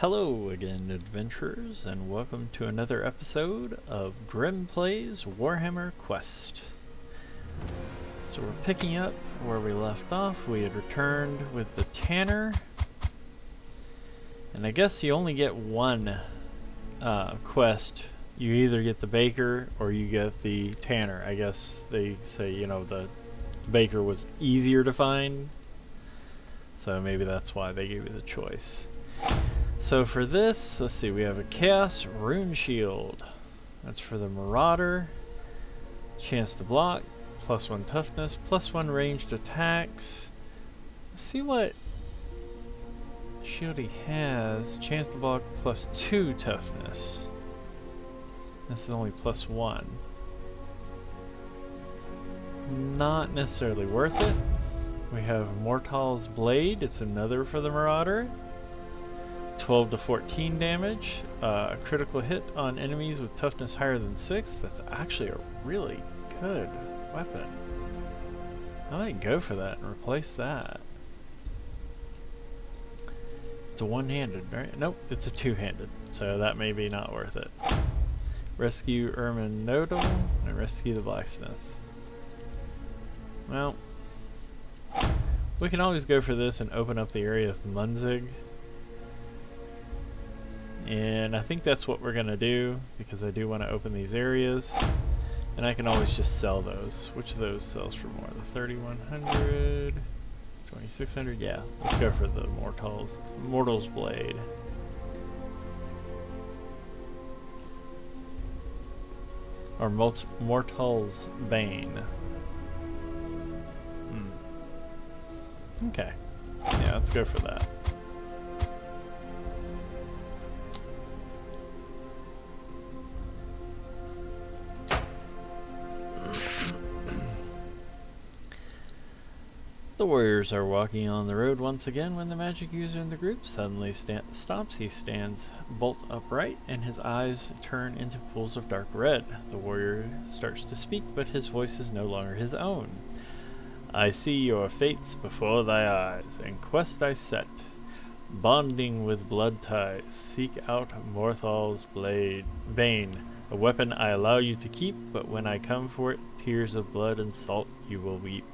Hello again, adventurers, and welcome to another episode of Grimm Plays Warhammer Quest. So we're picking up where we left off. We had returned with the Tanner, and I guess you only get one quest. You either get the Baker or you get the Tanner. I guess they say, you know, the Baker was easier to find, so maybe that's why they gave you the choice. So for this, let's see, we have a Chaos Rune Shield. That's for the Marauder. Chance to block, +1 toughness, +1 ranged attacks. Let's see what shield he has. Chance to block, +2 toughness. This is only +1. Not necessarily worth it. We have Mortal's Blade. It's another for the Marauder. 12 to 14 damage, a critical hit on enemies with toughness higher than 6. That's actually a really good weapon. I might go for that and replace that. It's a one-handed, right? Nope, it's a two-handed, so that may be not worth it. Rescue Ermin Nodal and rescue the blacksmith. Well, we can always go for this and open up the area of Munzig. And I think that's what we're going to do, because I do want to open these areas. And I can always just sell those. Which of those sells for more? The 3100, 2600? Yeah, let's go for the Mortal's Blade. Or Mortal's Bane. Okay. Yeah, let's go for that. The warriors are walking on the road once again when the magic user in the group suddenly stops. He stands bolt upright and his eyes turn into pools of dark red. The warrior starts to speak, but his voice is no longer his own. I see your fates before thy eyes, and quest I set, bonding with blood ties. Seek out Mortal's Bane, a weapon I allow you to keep, but when I come for it, tears of blood and salt you will weep.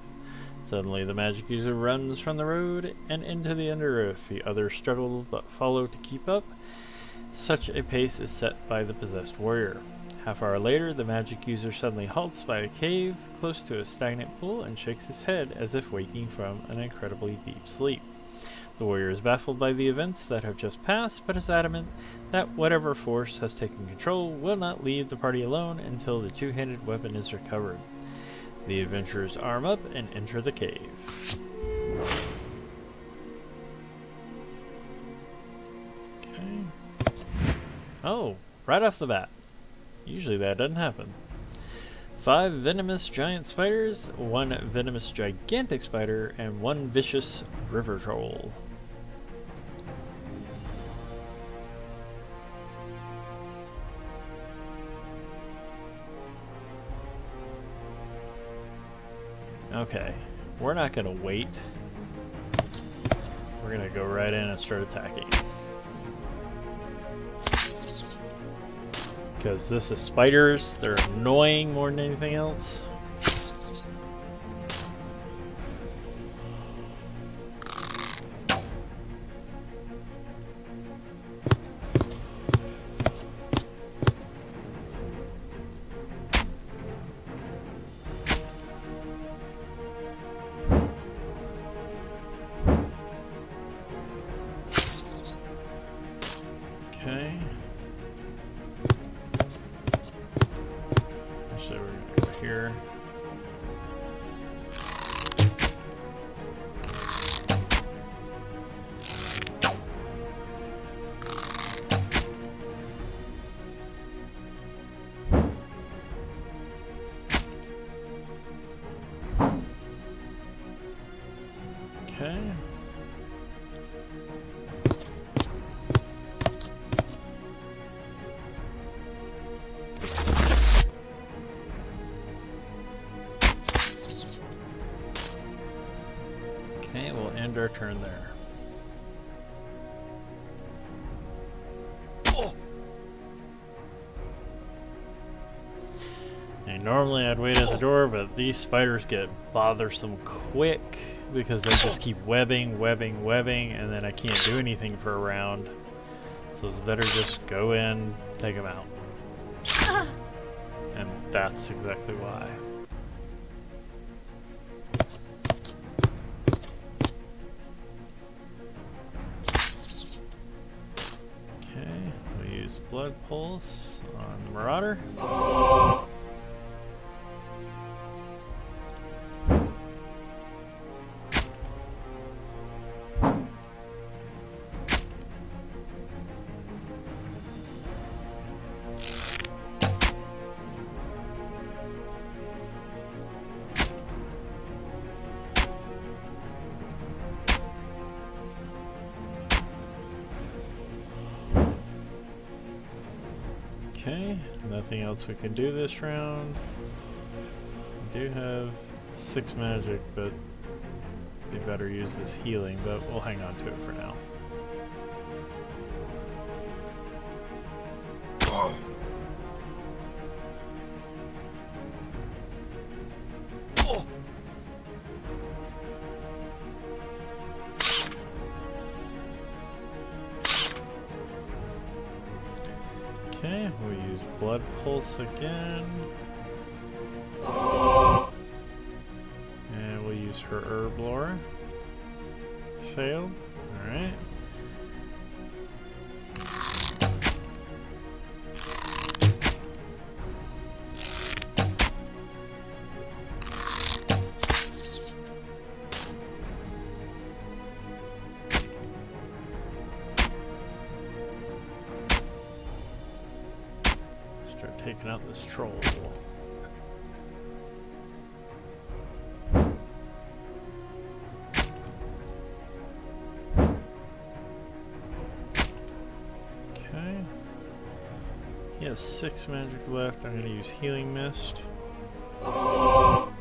Suddenly the magic user runs from the road and into the underearth. The others struggle but follow to keep up. Such a pace is set by the possessed warrior. Half hour later, the magic user suddenly halts by a cave close to a stagnant pool and shakes his head as if waking from an incredibly deep sleep. The warrior is baffled by the events that have just passed, but is adamant that whatever force has taken control will not leave the party alone until the two-handed weapon is recovered. The adventurers arm up and enter the cave. Okay. Oh, right off the bat. Usually that doesn't happen. 5 venomous giant spiders, 1 venomous gigantic spider, and 1 vicious river troll. Okay, we're not going to wait. We're going to go right in and start attacking. Because this is spiders, they're annoying more than anything else. normally I'd wait at the door, but these spiders get bothersome quick because they just keep webbing, and then I can't do anything for a round. So it's better just go in, take them out. And that's exactly why. Okay, we'll use Blood Pulse on the Marauder. Nothing else we can do this round. We do have 6 magic, but we better use this healing, but we'll hang on to it for now. Pulse again, and we'll use her herb lore. Failed. All right. Taking out this troll. Okay. He has 6 magic left. I'm going to use Healing Mist. And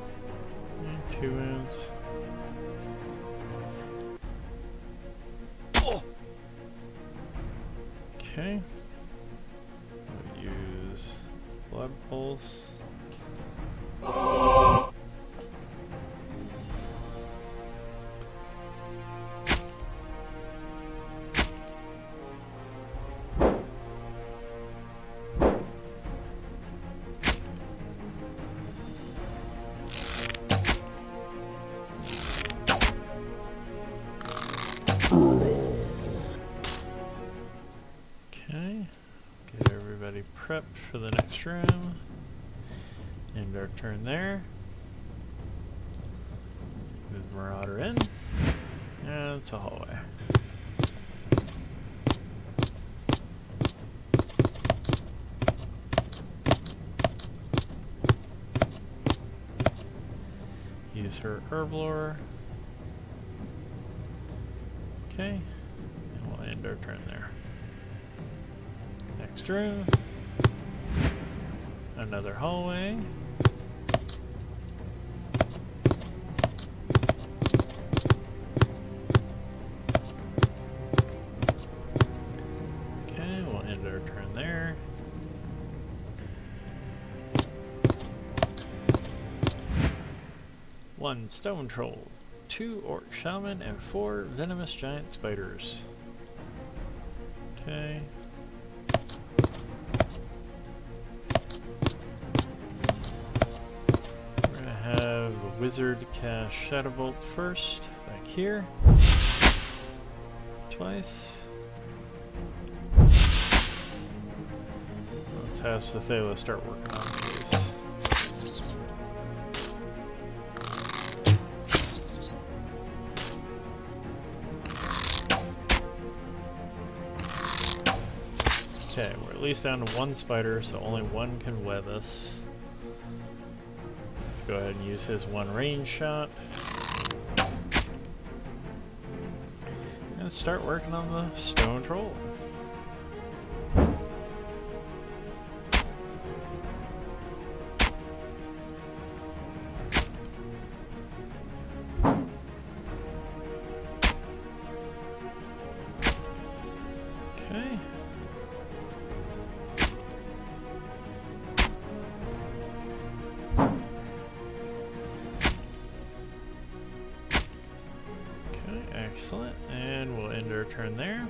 2 wounds. Okay. Blood Pulse. Prepped for the next room. End our turn there. Move Marauder in. And it's a hallway. Use her Herblore. Okay. And we'll end our turn there. Next room. Another hallway. Okay, we'll end our turn there. One stone troll, 2 orc shaman, and 4 venomous giant spiders. Okay. Wizard cast Shadowbolt first, back here, twice. Let's have Sothela start working on these. Okay, we're at least down to 1 spider, so only 1 can web us. Go ahead and use his 1 range shot. And start working on the stone troll. Okay. turn there.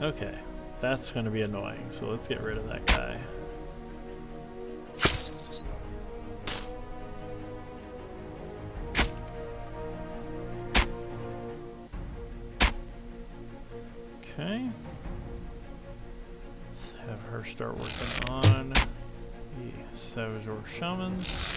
Okay, that's going to be annoying, so let's get rid of that guy. Okay, let's have her start working on the Savage Orc Shamans.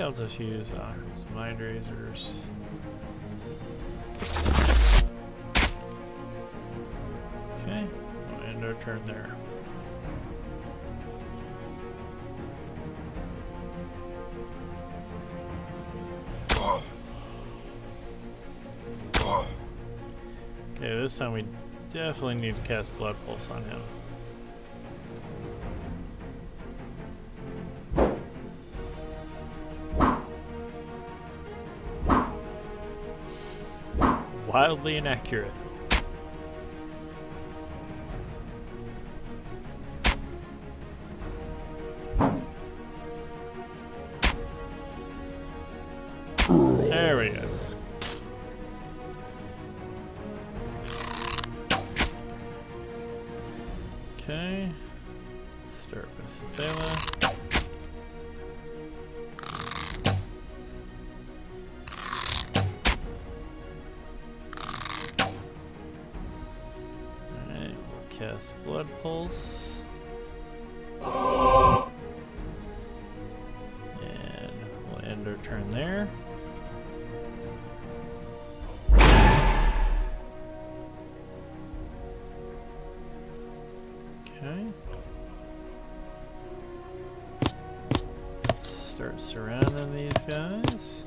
I'll just use Occam's Mind Razors. Okay, we'll end our turn there. Okay, this time we definitely need to cast Blood Pulse on him. Wildly inaccurate. There we go. Okay. Start with Sothela. Cast Blood Pulse. Oh. And we'll end our turn there. Okay. Let's start surrounding these guys.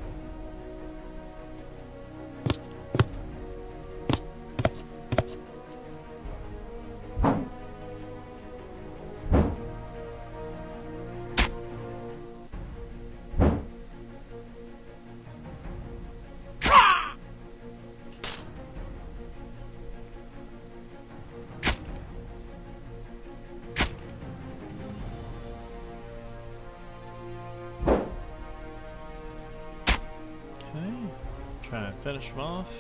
Trying to finish him off.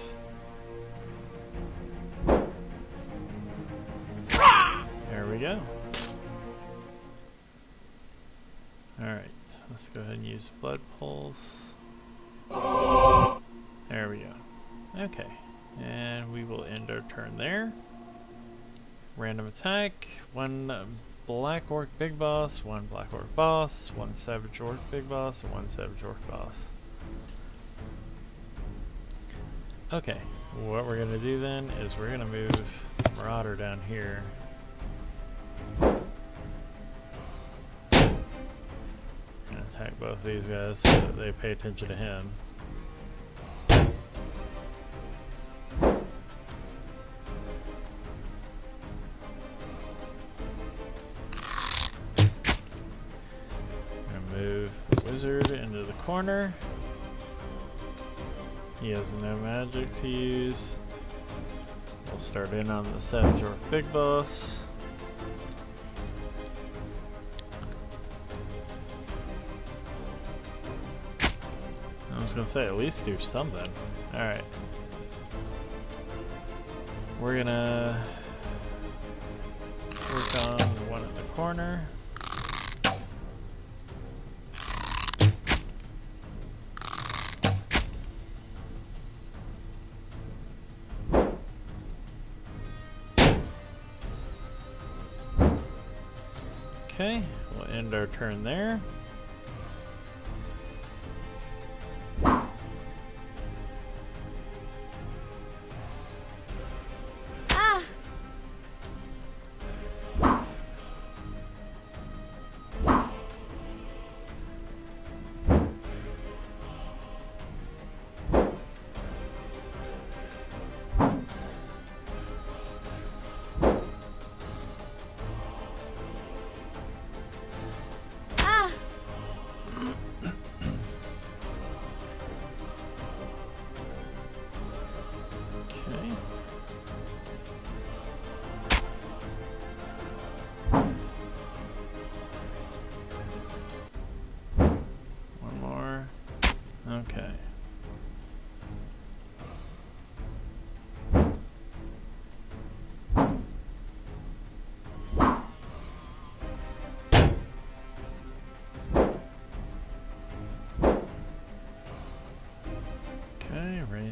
There we go. Alright, let's go ahead and use Blood Pulse. There we go. Okay, and we will end our turn there. Random attack, one Black Orc Big Boss, one Black Orc Boss, one Savage Orc Big Boss, and one Savage Orc Boss. Okay, what we're going to do then is we're going to move Marauder down here. And attack both these guys so that they pay attention to him. I'm going to move the Wizard into the corner. He has no magic to use. We'll start in on the Savage Orc Big Boss. I was gonna say, at least do something. Alright. We're gonna work on the one in the corner. Okay, we'll end our turn there. Ah.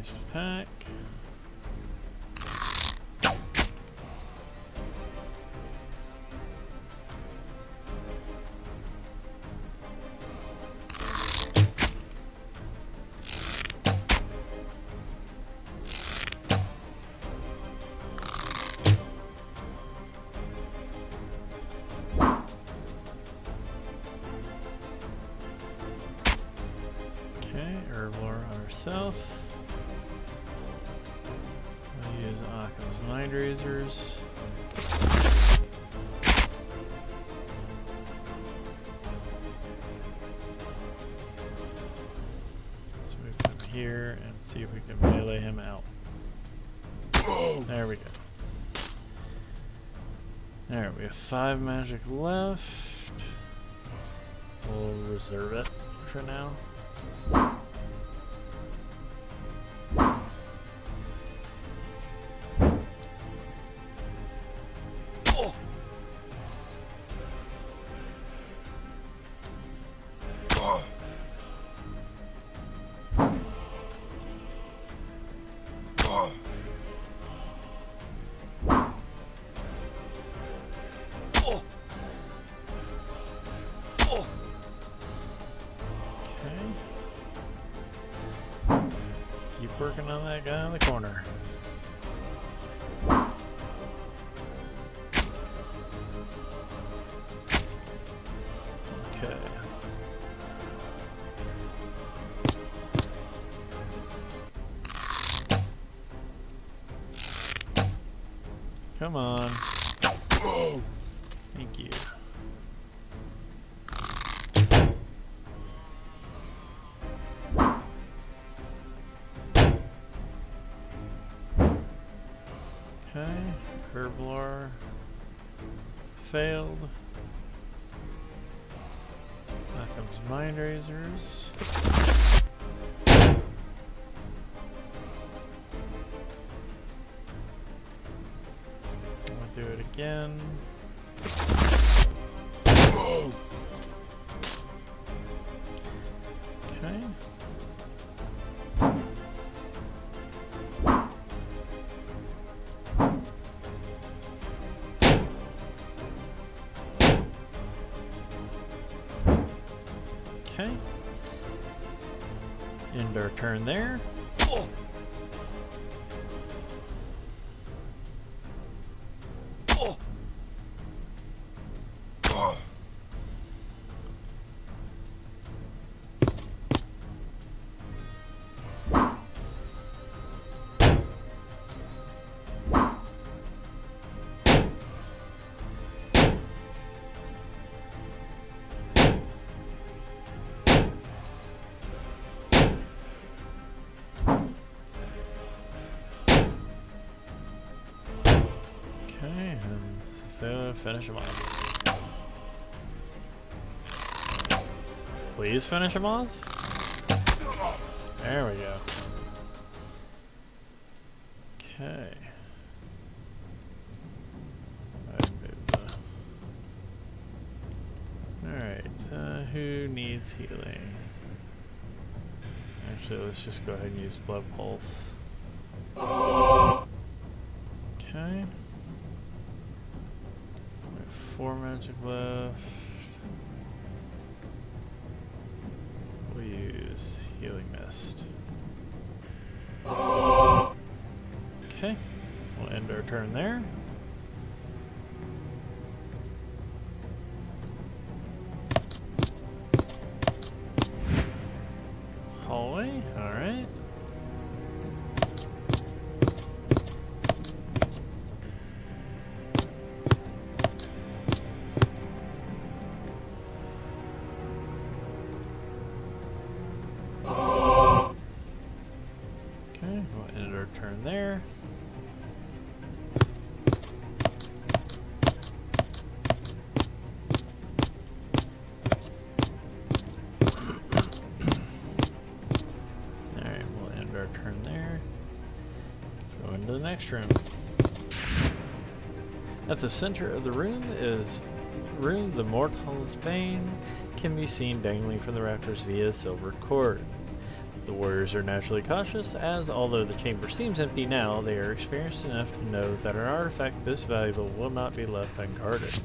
Ranged attack. Herself. I'll use Occam's Mind Razors. So we put him here and see if we can melee him out. There we go. Alright, we have 5 magic left. We'll reserve it for now. Working on that guy in the corner. Okay. Come on. Whoa. Thank you. Herblore failed. Occam's Mind Razors. We'll do it again. Okay. Okay. End our turn there. Oh. Oh. Oh. And Sothela, finish him off. Please finish him off? There we go. Okay. Alright, who needs healing? Actually, let's just go ahead and use Blood Pulse. Okay. 4 magic left. We'll use Healing Mist. Okay, we'll end our turn there. Hallway, alright. Next room. At the center of the room is the Mortal's Bane, can be seen dangling from the rafters via a silver cord. The warriors are naturally cautious, as although the chamber seems empty now, they are experienced enough to know that an artifact this valuable will not be left unguarded.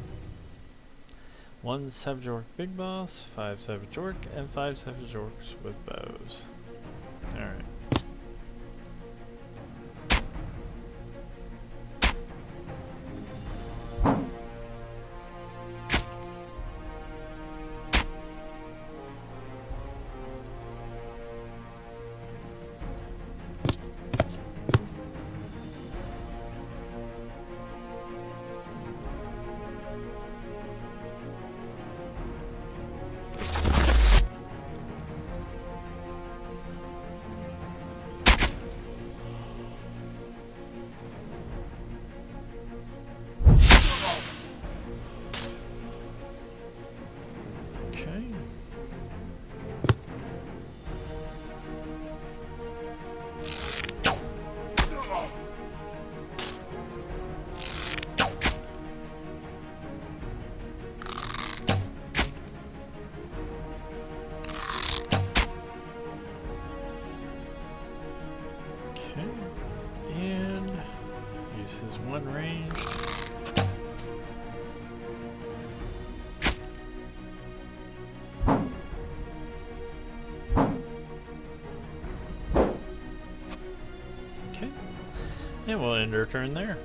1 Savage Orc Big Boss, 5 Savage Orc, and 5 Savage Orcs with bows. Alright. And we'll end our turn there.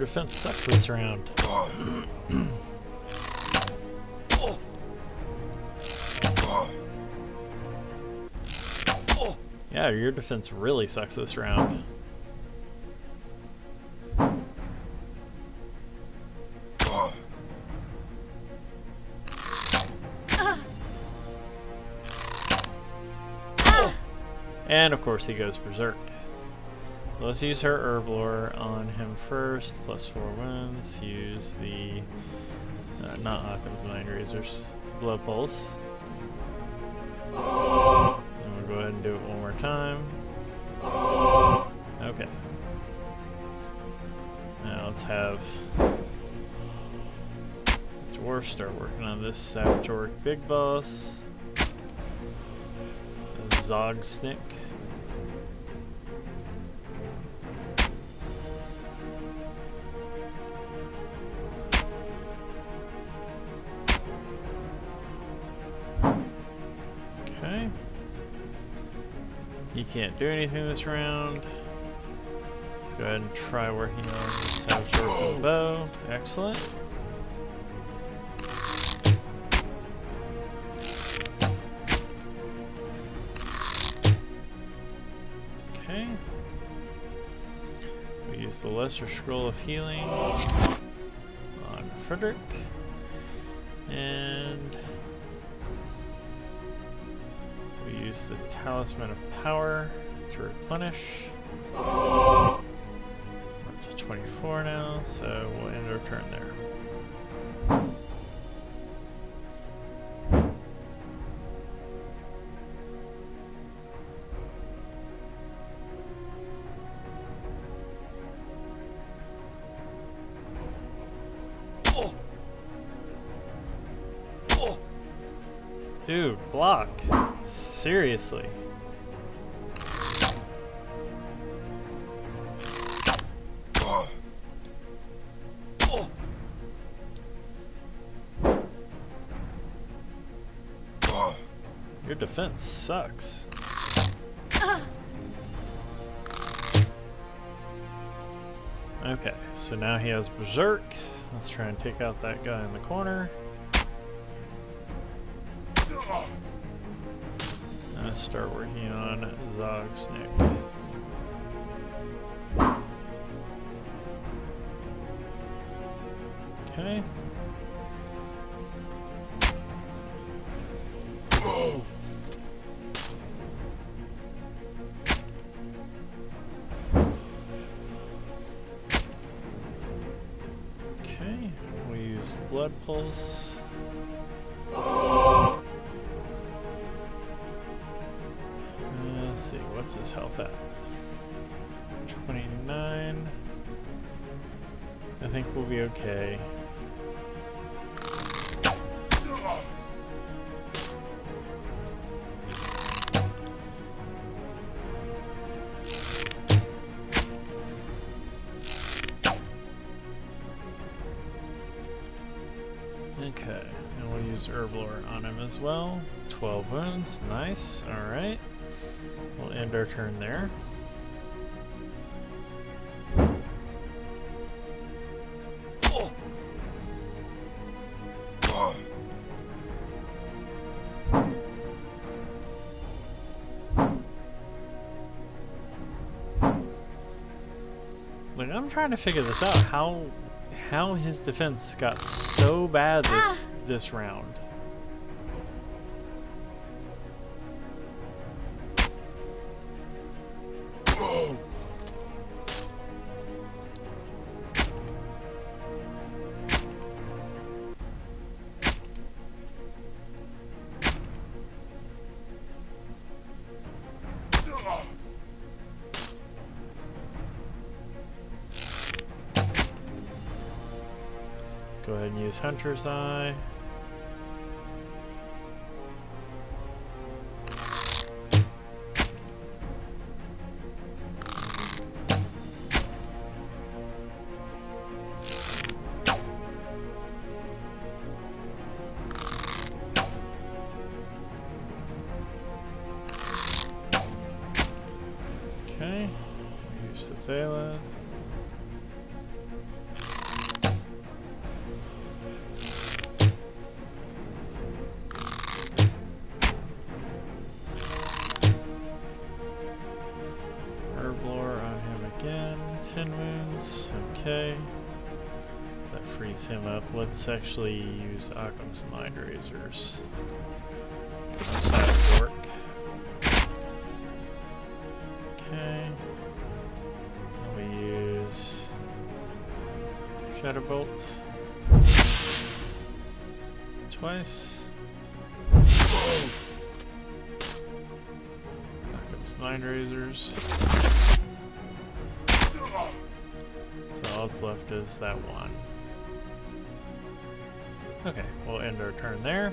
Defense sucks this round. Yeah, your defense really sucks this round. And of course he goes berserk. Let's use her herblore on him first, +4 wounds, use the, not Occam's Mind Razors, Blood Pulse. And we'll go ahead and do it one more time. Okay. Now let's have Dwarf start working on this Savage Orc Big Boss. Zog Snick. Can't do anything this round. Let's go ahead and try working on this Savage Orc bow. Excellent. Okay. We use the Lesser Scroll of Healing on Frederick. And we use the Palisman of Power to replenish. We're up to 24 now, so we'll end our turn there. Dude, block. Seriously. Your defense sucks. Okay, so now he has berserk. Let's try and take out that guy in the corner. Let's start working on Zog Snick. Okay. Blood Pulse. Let's see, what's his health at? 29. I think we'll be okay. Okay, and we'll use Herblore on him as well. 12 wounds, nice, alright. We'll end our turn there. Like, I'm trying to figure this out, how his defense got so bad this round. Go ahead and use Hunter's Eye. Okay, use Sothela. Him up. Let's actually use Occam's Mind Razors. That'll work. Okay. We use Shadowbolt twice. Occam's Mind Razors. So all that's left is that one. Okay, we'll end our turn there.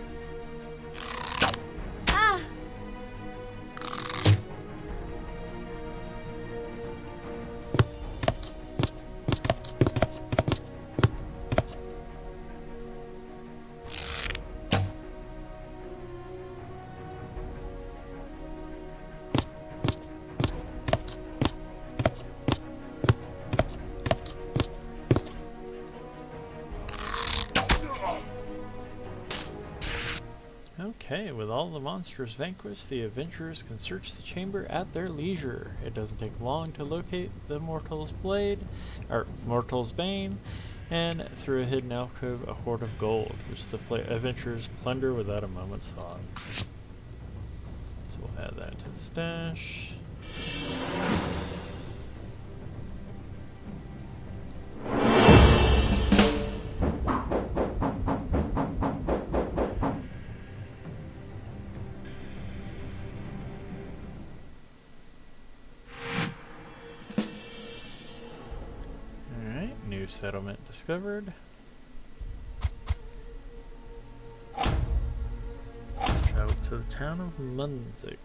Okay, with all the monsters vanquished, the adventurers can search the chamber at their leisure. It doesn't take long to locate the Mortal's Blade, or Mortal's Bane, and through a hidden alcove, a hoard of gold, which the adventurers plunder without a moment's thought. So we'll add that to the stash. Settlement discovered. Let's travel to the town of Munzig.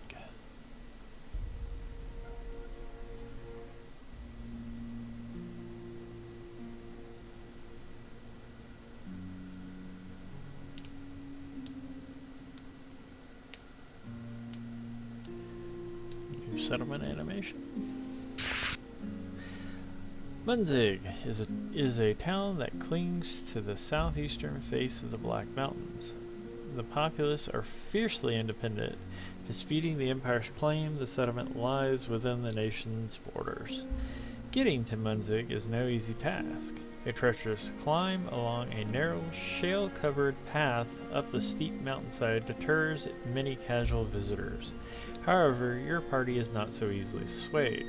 New settlement animation. Munzig is a town that clings to the southeastern face of the Black Mountains. The populace are fiercely independent, disputing the Empire's claim the settlement lies within the nation's borders. Getting to Munzig is no easy task, a treacherous climb along a narrow, shale-covered path up the steep mountainside deters many casual visitors. However, your party is not so easily swayed.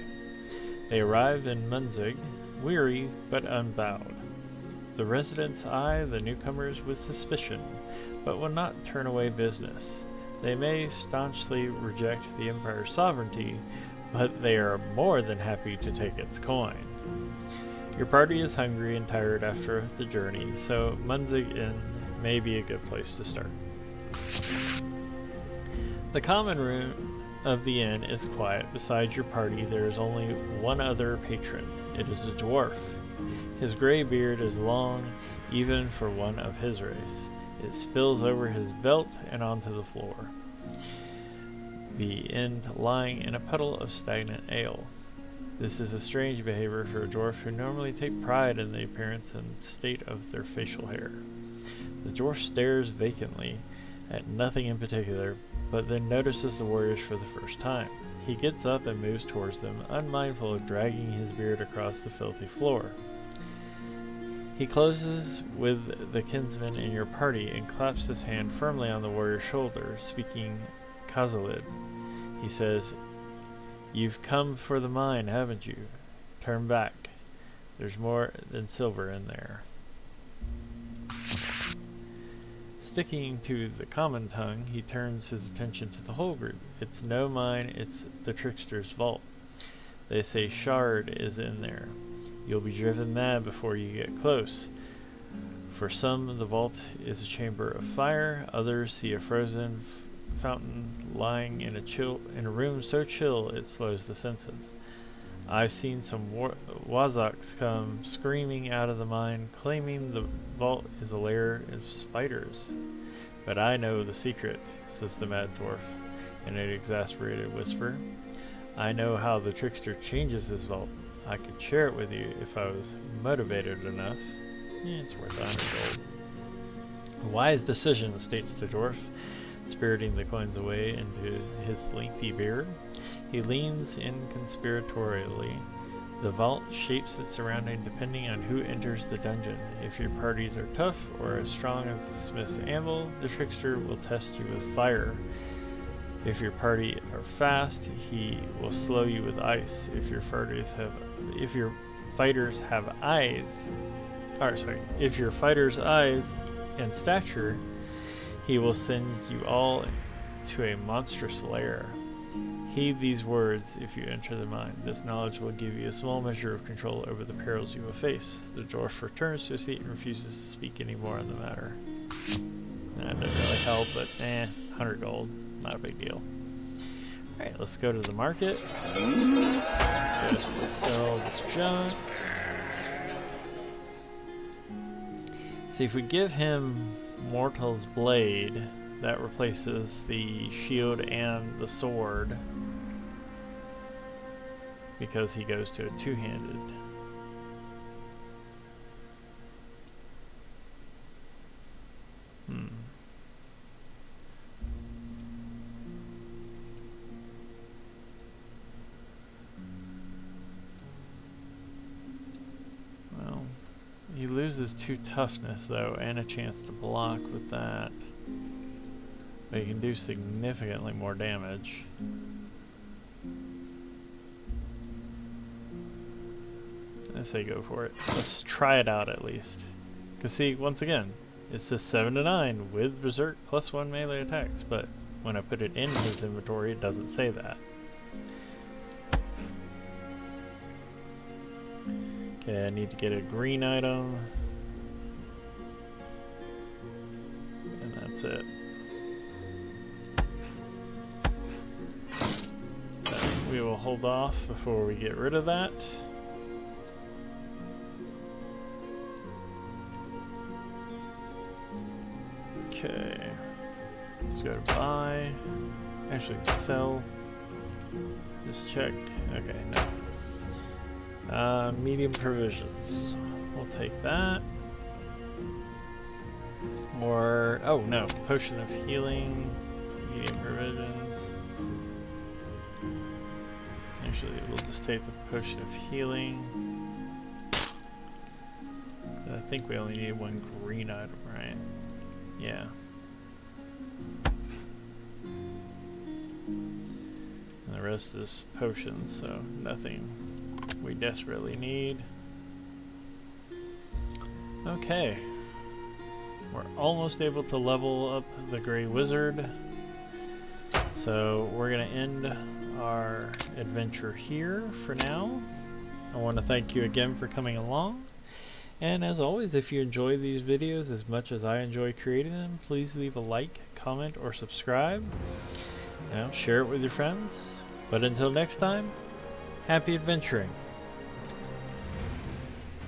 They arrived in Munzig, weary but unbowed. The residents eye the newcomers with suspicion, but will not turn away business. They may staunchly reject the Empire's sovereignty, but they are more than happy to take its coin. Your party is hungry and tired after the journey, so Munzig Inn may be a good place to start. The common room of the inn is quiet. Besides your party, there is only one other patron. It is a dwarf. His gray beard is long, even for one of his race. It spills over his belt and onto the floor, the end lying in a puddle of stagnant ale. This is a strange behavior for a dwarf who normally take pride in the appearance and state of their facial hair. The dwarf stares vacantly at nothing in particular, but then notices the warriors for the first time. He gets up and moves towards them, unmindful of dragging his beard across the filthy floor. He closes with the kinsman in your party and claps his hand firmly on the warrior's shoulder, speaking Khazalid. He says, "You've come for the mine, haven't you? Turn back. There's more than silver in there." Sticking to the common tongue, he turns his attention to the whole group. It's no mine, it's the trickster's vault. They say Shard is in there. You'll be driven mad before you get close. For some, the vault is a chamber of fire. Others see a frozen fountain lying in a room so chill it slows the senses. I've seen some Wazoks come screaming out of the mine, claiming the vault is a lair of spiders. But I know the secret, says the mad dwarf in an exasperated whisper. I know how the trickster changes his vault. I could share it with you if I was motivated enough. Yeah, it's worth 100 gold. A wise decision, states the dwarf, spiriting the coins away into his lengthy beard. He leans in conspiratorially. The vault shapes its surrounding depending on who enters the dungeon. If your parties are tough or as strong as the smith's anvil, the trickster will test you with fire. If your party are fast, he will slow you with ice. If your fighter's eyes and stature, he will send you all to a monstrous lair. Heed these words if you enter the mine. This knowledge will give you a small measure of control over the perils you will face. The dwarf returns to his seat and refuses to speak any more on the matter. That doesn't really help, but 100 gold. Not a big deal. Alright, let's go to the market. Let's go sell the junk. See, if we give him Mortal's Blade, that replaces the shield and the sword because he goes to a two-handed. He loses 2 toughness though, and a chance to block with that. But he can do significantly more damage. I say go for it. Let's try it out at least. Because see, once again, it's just 7 to 9 with Berserk +1 melee attacks, but when I put it in his inventory, it doesn't say that. Okay, I need to get a green item. And that's it. So we will hold off before we get rid of that. Okay. Let's go to buy. Actually, sell. Just check. Okay, no. Medium provisions. We'll take that. Or, oh no, potion of healing, medium provisions. Actually, we'll just take the potion of healing. I think we only need one green item, right? Yeah. And the rest is potions, so nothing we desperately need. Okay. We're almost able to level up the Grey Wizard. So we're going to end our adventure here for now. I want to thank you again for coming along. And as always, if you enjoy these videos as much as I enjoy creating them, please leave a like, comment, or subscribe. You know, share it with your friends. But until next time, happy adventuring.